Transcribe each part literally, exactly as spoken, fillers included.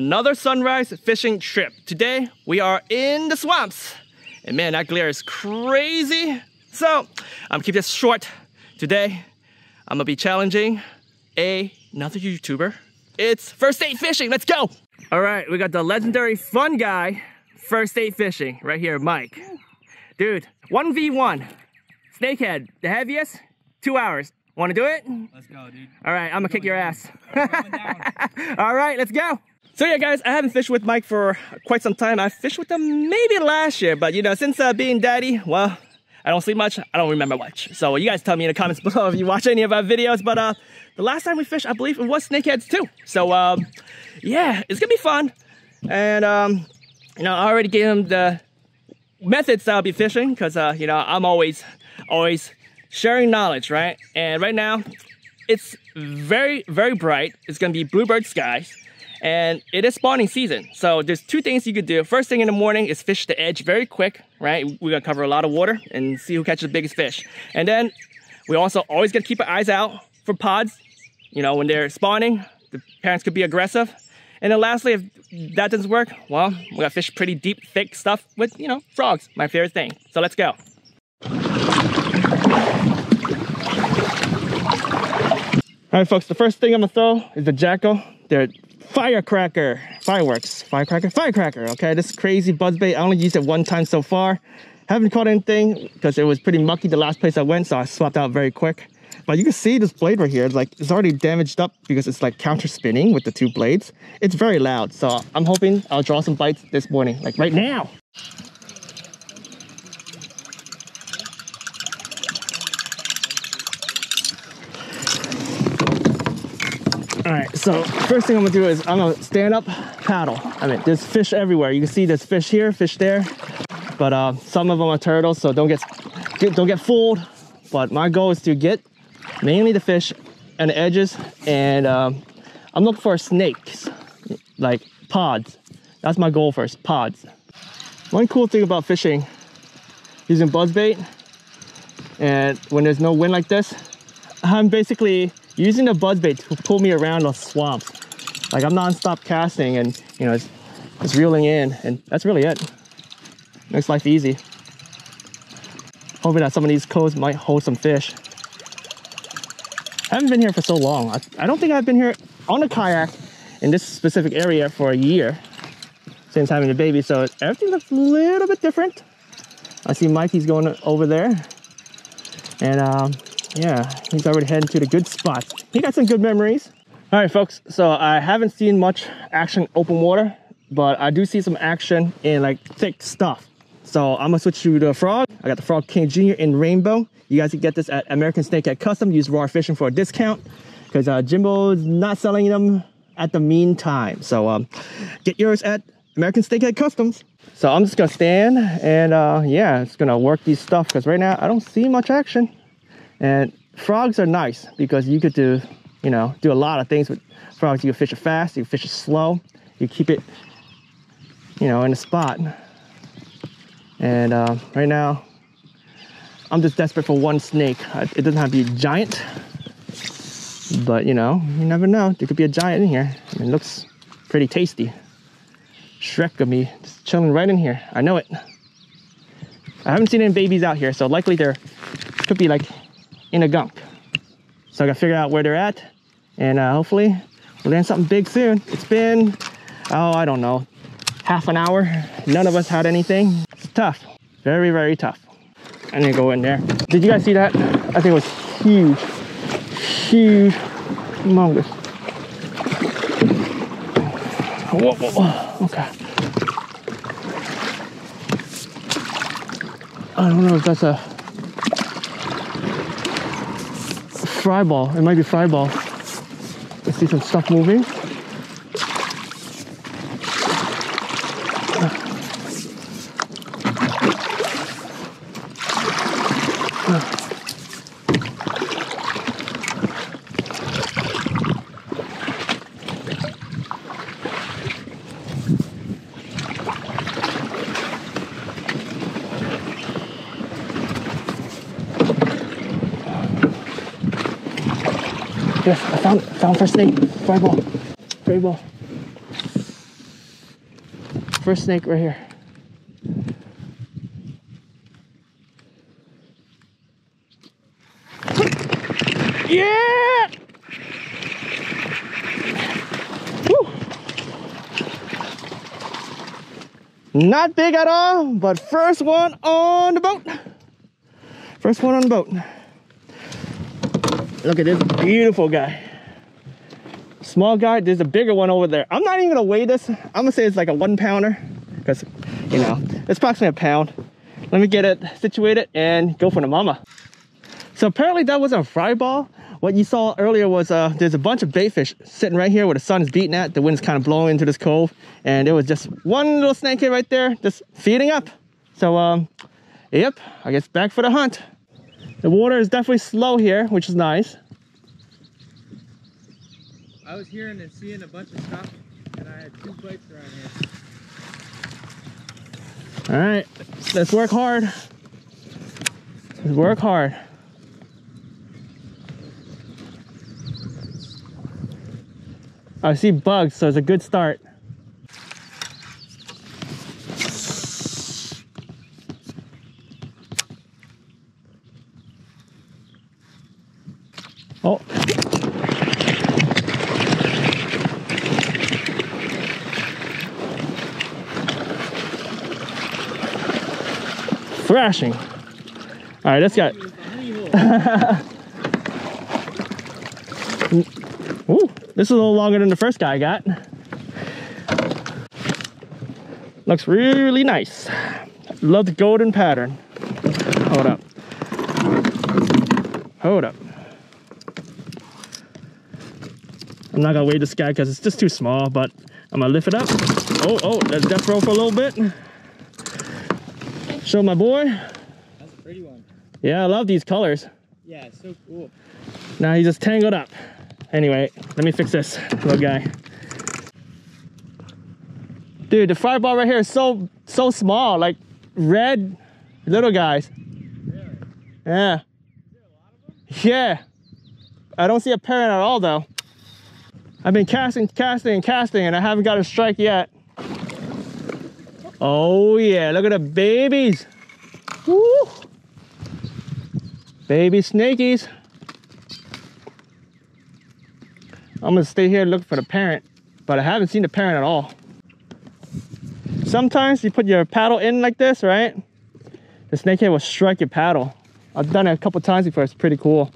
another sunrise fishing trip. Today we are in the swamps, and man, that glare is crazy. So I'm gonna keep this short today. I'm gonna be challenging a another YouTuber. It's First State Fishing. Let's go. All right, we got the legendary fun guy, First State Fishing, right here, Mike. Dude, one v one, snakehead, the heaviest, two hours. Want to do it? Let's go, dude. All right, I'm going to kick your ass. All right, let's go. So yeah, guys, I haven't fished with Mike for quite some time. I fished with him maybe last year, but you know, since uh, being daddy, well, I don't sleep much. I don't remember much. So you guys tell me in the comments below if you watch any of our videos. But uh, the last time we fished, I believe it was snakeheads too. So um, yeah, it's going to be fun. And um, you know, I already gave him the methods that I'll be fishing because, uh, you know, I'm always, always sharing knowledge, right? And right now, it's very, very bright. It's gonna be bluebird skies, and it is spawning season. So there's two things you could do. First thing in the morning is fish the edge very quick, right? We're gonna cover a lot of water and see who catches the biggest fish. And then we also always gonna keep our eyes out for pods. You know, when they're spawning, the parents could be aggressive. And then lastly, if that doesn't work, well, we gotta fish pretty deep, thick stuff with, you know, frogs, my favorite thing. So let's go. All right, folks, the first thing I'm gonna throw is the jackal. They're firecracker, fireworks, firecracker, firecracker, okay? This crazy buzz bait, I only used it one time so far. Haven't caught anything because it was pretty mucky the last place I went, so I swapped out very quick. But you can see this blade right here, like it's already damaged up because it's like counter spinning with the two blades. It's very loud, so I'm hoping I'll draw some bites this morning, like right now. All right, so first thing I'm gonna do is I'm gonna stand up, paddle. I mean, there's fish everywhere. You can see there's fish here, fish there, but uh, some of them are turtles, so don't get, get don't get fooled. But my goal is to get mainly the fish and the edges, and um, I'm looking for snakes, like pods. That's my goal first, pods. One cool thing about fishing using buzzbait, and when there's no wind like this, I'm basically using the buzzbait to pull me around the swamps. Like I'm non-stop casting and, you know, it's, it's reeling in, and that's really it. Makes life easy. Hoping that some of these coves might hold some fish. I haven't been here for so long. I, I don't think I've been here on a kayak in this specific area for a year since having the baby, so everything looks a little bit different. I see Mikey's going over there, and um, yeah, he's already heading to the good spots. He got some good memories. All right, folks, so I haven't seen much action open water, but I do see some action in like thick stuff. So I'm gonna switch to the frog. I got the Frog King Junior in rainbow. You guys can get this at American Snakehead Customs. Use Raw Fishing for a discount because uh, Jimbo's not selling them at the meantime. So um, get yours at American Snakehead Customs. So I'm just gonna stand and uh, yeah, it's gonna work these stuff because right now I don't see much action. And frogs are nice because you could do, you know, do a lot of things with frogs. You can fish it fast, you can fish it slow, you keep it, you know, in a spot. And uh, right now, I'm just desperate for one snake. It doesn't have to be giant, but you know, you never know. There could be a giant in here. I mean, it looks pretty tasty. Shrek could be just chilling right in here. I know it. I haven't seen any babies out here, so likely there could be like in a gunk. So I gotta figure out where they're at, and uh, hopefully we'll land something big soon. It's been, oh, I don't know, half an hour. None of us had anything. It's tough, very, very tough. I need to go in there. Did you guys see that? I think it was huge, huge, humongous. Whoa, whoa, whoa, okay. I don't know if that's a fry ball. It might be fry ball. I see some stuff moving. Yes, I found it. Found first snake. Fireball. Fireball. first snake right here. Yeah! Woo. Not big at all, but first one on the boat. First one on the boat. Look at this beautiful guy. Small guy, there's a bigger one over there. I'm not even gonna weigh this. I'm gonna say it's like a one pounder, because you know, it's approximately a pound. Let me get it situated and go for the mama. So apparently that was a fry ball. What you saw earlier was uh, there's a bunch of bait fish sitting right here where the sun is beating at. The wind's kind of blowing into this cove. And there was just one little snakehead right there, just feeding up. So, um, yep, I guess back for the hunt. The water is definitely slow here, which is nice. I was hearing and seeing a bunch of stuff, and I had two bites around here. All right, let's work hard. Let's work hard. I see bugs, so it's a good start. Oh. Thrashing. All right, let's go. Ooh, this is a little longer than the first guy I got. Looks really nice. Love the golden pattern. Hold up. Hold up. I'm not gonna weigh this guy because it's just too small, but I'm gonna lift it up. Oh, oh, let's death roll for a little bit. Show my boy. That's a pretty one. Yeah, I love these colors. Yeah, it's so cool. Now he's just tangled up. Anyway, let me fix this little guy. Dude, the fry ball right here is so so small, like red little guys. Really? Yeah. Is there a lot of them? Yeah. I don't see a pattern at all though. I've been casting, casting, and casting, and I haven't got a strike yet. Oh yeah, look at the babies. Woo! Baby snakies. I'm gonna stay here looking for the parent, but I haven't seen the parent at all. Sometimes you put your paddle in like this, right? The snakehead will strike your paddle. I've done it a couple times before, it's pretty cool.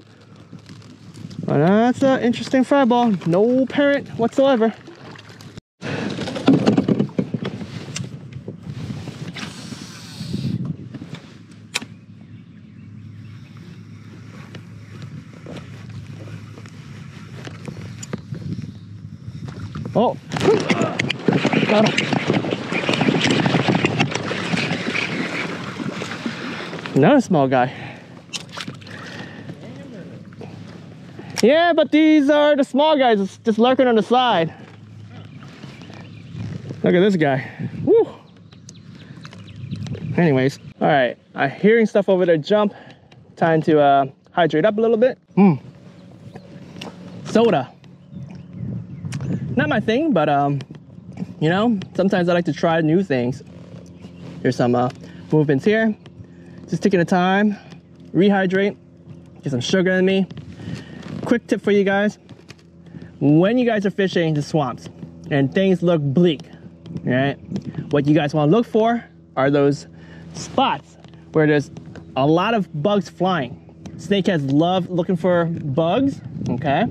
But that's an interesting fry ball. No parent whatsoever. Oh, got him. Another small guy. Yeah, but these are the small guys just lurking on the side. Look at this guy. Woo. Anyways, all right. I'm hearing stuff over there jump. Time to uh, hydrate up a little bit. Mm. Soda. Not my thing, but um, you know, sometimes I like to try new things. Here's some uh, movements here. Just taking the time, rehydrate, get some sugar in me. Quick tip for you guys. When you guys are fishing the swamps and things look bleak, right? What you guys wanna look for are those spots where there's a lot of bugs flying. Snakeheads love looking for bugs, okay?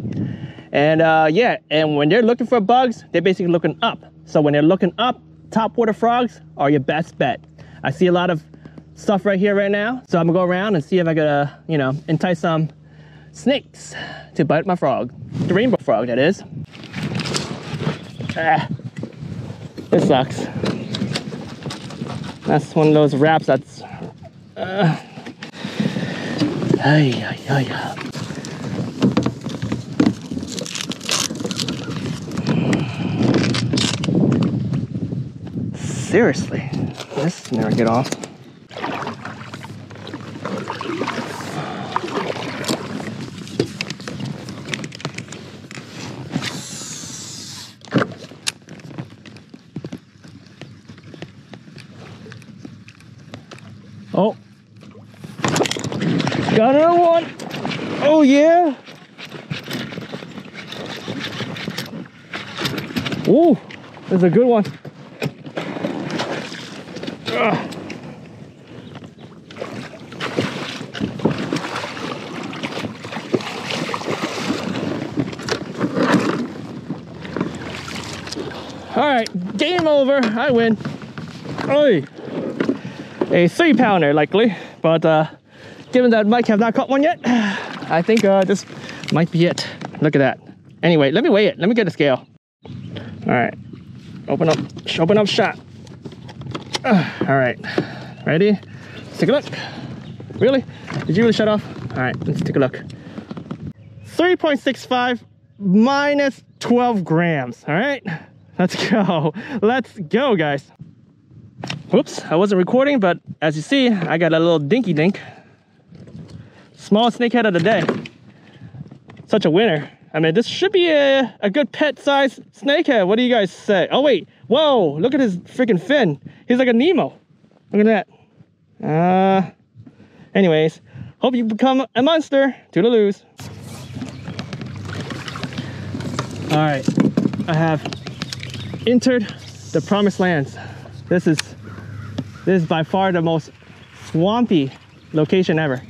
And uh, yeah, and when they're looking for bugs, they're basically looking up. So when they're looking up, topwater frogs are your best bet. I see a lot of stuff right here right now. So I'm gonna go around and see if I could, uh, you know, entice some snakes to bite my frog. The rainbow frog, that is. Ah, this sucks. That's one of those wraps that's... Uh, ay, ay, ay, ay. Seriously, this never get off. Got another one. Oh yeah. Ooh, that's a good one. Ugh. All right, game over. I win. Oy. A three pounder, likely, but uh, given that Mike have not caught one yet, I think uh, this might be it. Look at that. Anyway, let me weigh it. Let me get a scale. All right, open up, open up, shot. Uh, all right, ready? Let's take a look. Really? Did you really shut off? All right, let's take a look. three point six five minus twelve grams. All right. Let's go. Let's go, guys. Whoops, I wasn't recording, but as you see, I got a little dinky dink. Small snakehead of the day. Such a winner. I mean, this should be a, a good pet-sized snakehead. What do you guys say? Oh, wait. Whoa, look at his freaking fin. He's like a Nemo. Look at that. Uh, anyways, hope you become a monster. Toodaloos. All right, I have entered the promised lands. This is this is by far the most swampy location ever.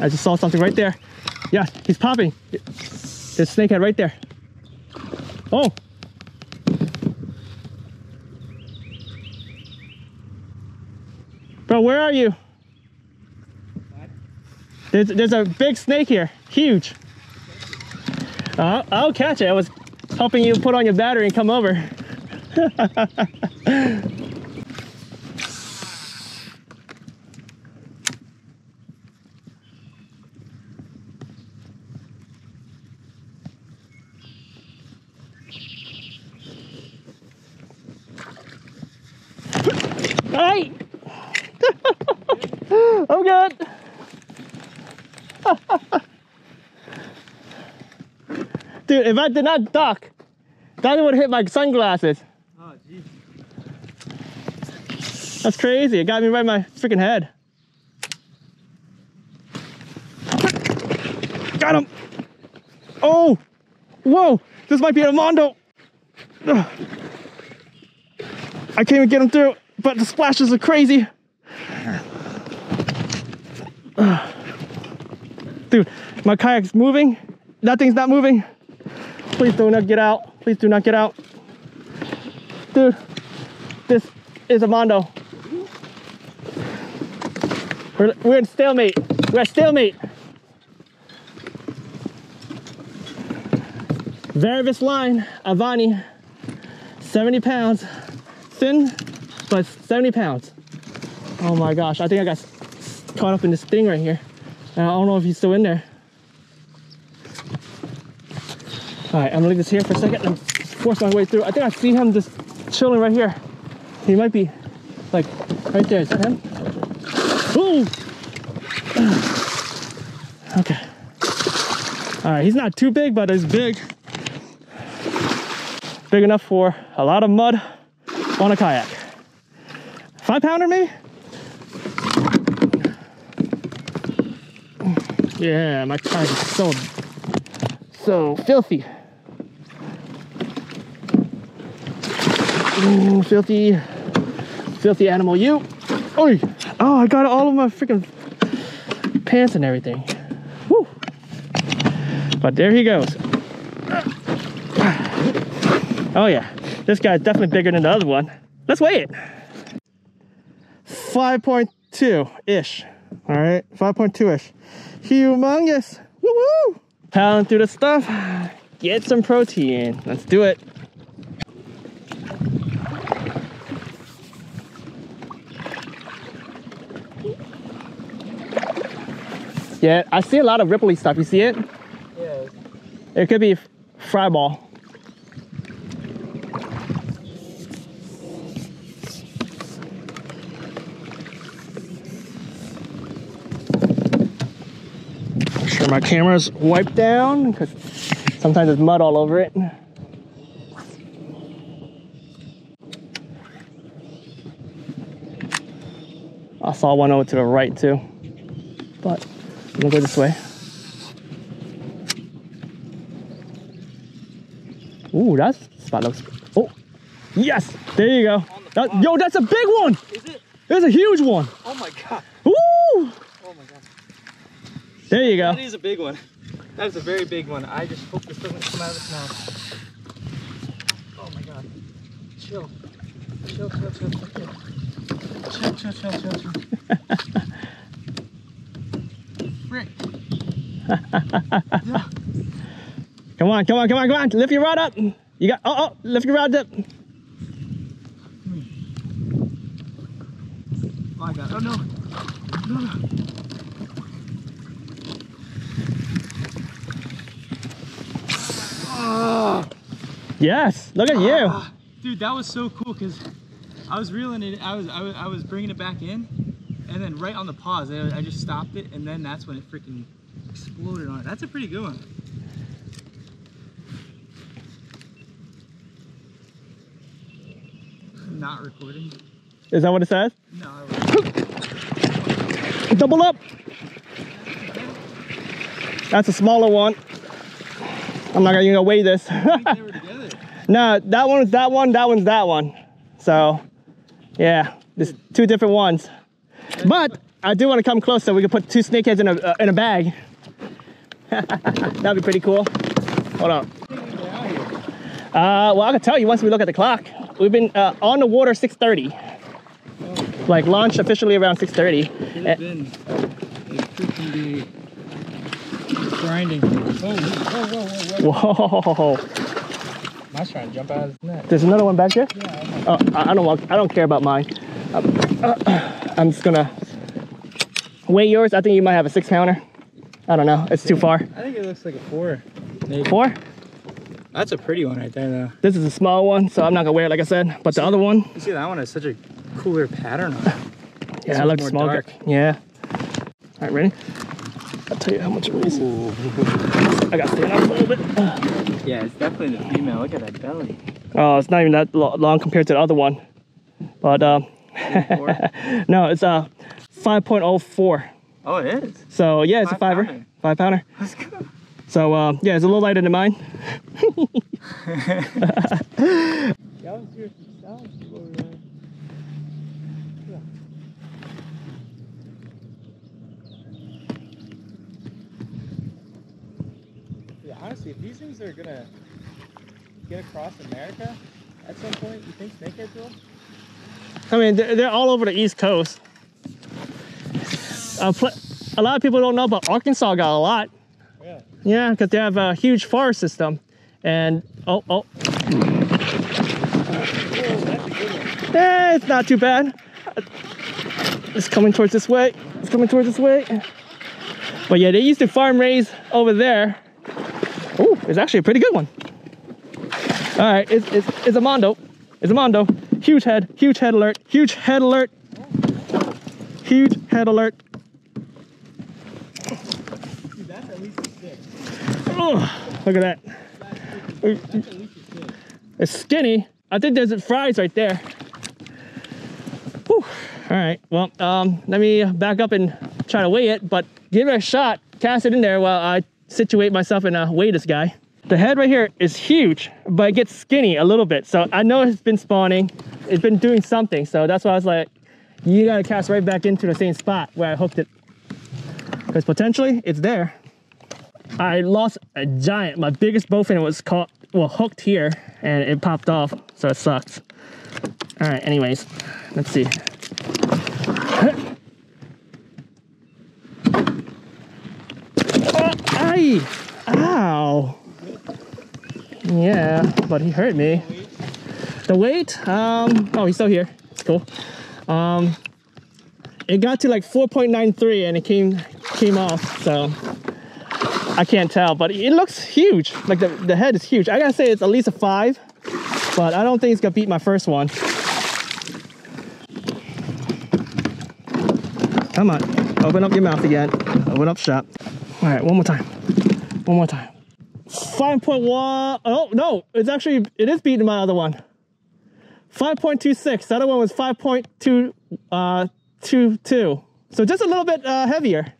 I just saw something right there. Yeah, he's popping. There's a snakehead right there. Oh. Bro, where are you? There's, there's a big snake here, huge. Uh, I'll catch it. I was helping you put on your battery and come over. Hey! I'm good. Dude, if I did not duck, that would hit my sunglasses. Oh, jeez. That's crazy. It got me right in my freaking head. Got him. Oh, whoa. This might be a mondo. I can't even get him through, but the splashes are crazy. Dude, my kayak's moving. That thing's not moving. Please do not get out. Please do not get out. Dude, this is a mondo. We're, we're in stalemate. We're at stalemate. Varivas Avani, seventy pounds. Thin, but seventy pounds. Oh my gosh, I think I got caught up in this thing right here. I don't know if he's still in there. All right, I'm gonna leave this here for a second and force my way through. I think I see him just chilling right here. He might be like right there. Is that him? Ooh! Okay. All right, he's not too big, but he's big. Big enough for a lot of mud on a kayak. Five pounder maybe? Yeah, my kayak is so, so filthy. Ooh, filthy, filthy animal, you. Oy. Oh, I got all of my freaking pants and everything. Woo. But there he goes. Oh yeah, this guy's definitely bigger than the other one. Let's weigh it. five point two-ish, all right, five point two-ish. Humongous. Woo-woo! Piling through the stuff. Get some protein. Let's do it. Yeah, I see a lot of ripply stuff. You see it? Yeah. It could be fry ball. My camera's wiped down because sometimes there's mud all over it. I saw one over to the right too, but I'm gonna go this way. Ooh, that spot looks good. Oh, yes, there you go. That, yo, that's a big one. Is it? It's a huge one. Oh my God. Ooh. Oh my God. There you go. That is a big one. That is a very big one. I just hope this doesn't come out of its mouth. Oh my God. Chill. Chill, chill, chill, chill, chill. Chill, chill, chill, chill, chill. Frick. Yeah. Come on, come on, come on, come on. Lift your rod up. You got, oh, oh, lift your rod up. Oh, I got it. Oh, no. No, no. Oh. Yes, look at ah. you. Dude, that was so cool because I was reeling it, I was, I was I was bringing it back in, and then right on the pause, I, I just stopped it, and then that's when it freaking exploded on it. That's a pretty good one. I'm not recording. Is that what it says? No, I wasn't. Double up. That's a smaller one. I'm not gonna weigh this. No, that one's that one, that one's that one. So, yeah, there's two different ones. But I do want to come close so we can put two snakeheads in a uh, in a bag. That'd be pretty cool. Hold on. Uh, well, I can tell you once we look at the clock. We've been uh, on the water six thirty. Like launched officially around six thirty. It's been freaking grinding. Whoa, whoa, whoa, whoa, whoa. I was trying to jump out of his net. There's another one back there? Yeah. Oh, I don't want, I don't care about mine. I'm, uh, I'm just gonna weigh yours. I think you might have a six pounder. I don't know. It's too far. I think it looks like a four. Maybe. Four? That's a pretty one right there, though. This is a small one, so I'm not gonna wear it, like I said. But the other one. You see, that one has such a cooler pattern on it. Yeah, it looks smaller. Yeah. All right, ready? I'll tell you how much it weighs. I gotta stand up a little bit. Yeah, it's definitely the female. Look at that belly. Oh, it's not even that long compared to the other one. But, um, no, it's uh, five point oh four. Oh, it is? So, yeah, it's five a fiver. Pounder. Five pounder. Let's go. So, um, yeah, it's a little lighter than mine. Honestly, if these things are gonna get across America at some point, you think snakeheads will? I mean, they're, they're all over the East Coast. Uh, a lot of people don't know, but Arkansas got a lot. Yeah. Yeah, because they have a huge forest system. And oh, oh. Whoa, that's a good one. Eh, it's not too bad. It's coming towards this way. It's coming towards this way. But yeah, they used to farm raise over there. Oh, it's actually a pretty good one. All right, it's, it's, it's a mondo. It's a mondo. Huge head, huge head alert, huge head alert. Huge head alert. Dude, that's at least a six. Oh, look at that. That's, that's at least a six. It's skinny. I think there's fries right there. Whew. All right, well, um, let me back up and try to weigh it, but give it a shot. Cast it in there while I situate myself and uh, weigh this guy. The head right here is huge, but it gets skinny a little bit. So I know it's been spawning, it's been doing something. So that's why I was like, you gotta cast right back into the same spot where I hooked it. Because potentially it's there. I lost a giant. My biggest bowfin was caught, well, hooked here and it popped off. So it sucks. All right, anyways, let's see. Ow! Yeah, but he hurt me. The weight? Um, oh, he's still here. It's cool. Um, it got to like four point nine three and it came came off, so I can't tell, but it looks huge. Like the, the head is huge. I gotta say it's at least a five, but I don't think it's gonna beat my first one. Come on, open up your mouth again. Open up shop. All right, one more time. One more time. five point one. Oh, no. It's actually, it is beating my other one. five point two six. The other one was five point two, uh, two two. So just a little bit uh, heavier.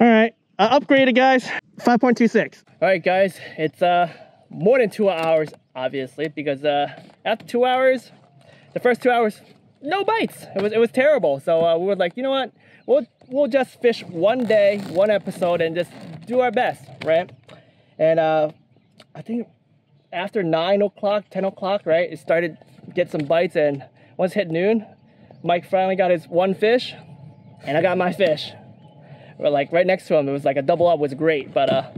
All right, I upgraded, guys, five point two six. All right, guys, it's uh, more than two hours, obviously, because uh, after two hours, the first two hours, no bites. It was it was terrible. So uh, we were like, you know what? We'll we'll just fish one day, one episode, and just do our best, right? And uh, I think after nine o'clock, ten o'clock, right, it started to get some bites. And once it hit noon, Mike finally got his one fish, and I got my fish. We're like right next to him. It was like a double up. Was great, but uh,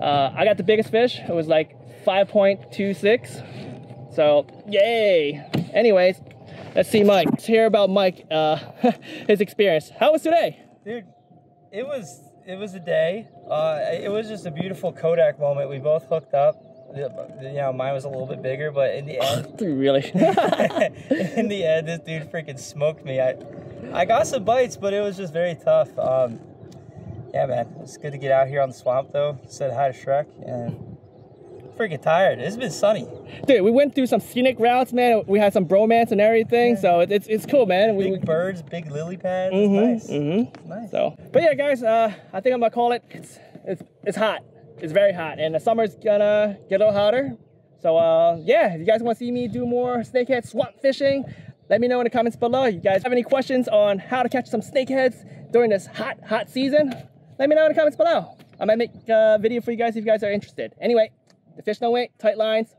uh, I got the biggest fish. It was like five point two six. So yay. Anyways, let's see Mike. Let's hear about Mike, uh, his experience. How was today? Dude, it was it was a day. Uh, it was just a beautiful Kodak moment. We both hooked up. You know, mine was a little bit bigger, but in the end, really, in the end, this dude freaking smoked me. I, I got some bites, but it was just very tough. Um, yeah, man, it's good to get out here on the swamp though. Said hi to Shrek, and I'm freaking tired. It's been sunny, dude. We went through some scenic routes, man. We had some bromance and everything, yeah. So it's it's cool, man. Big we, birds, big lily pads. Mm-hmm, nice, mm-hmm. Nice. So, but yeah, guys, uh, I think I'm gonna call it. It's it's it's hot. It's very hot, and the summer's gonna get a little hotter. So uh, yeah, if you guys want to see me do more snakehead swamp fishing, let me know in the comments below. If you guys have any questions on how to catch some snakeheads during this hot, hot season, let me know in the comments below. I might make a video for you guys if you guys are interested. Anyway, the fish don't wait, tight lines,